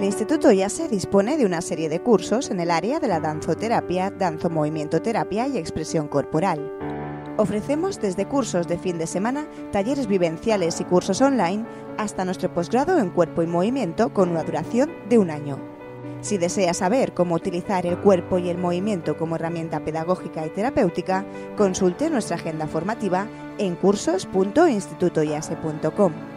El Instituto IASE dispone de una serie de cursos en el área de la danzoterapia, danzomovimientoterapia y expresión corporal. Ofrecemos desde cursos de fin de semana, talleres vivenciales y cursos online, hasta nuestro posgrado en cuerpo y movimiento con una duración de un año. Si deseas saber cómo utilizar el cuerpo y el movimiento como herramienta pedagógica y terapéutica, consulte nuestra agenda formativa en cursos.institutoiase.com.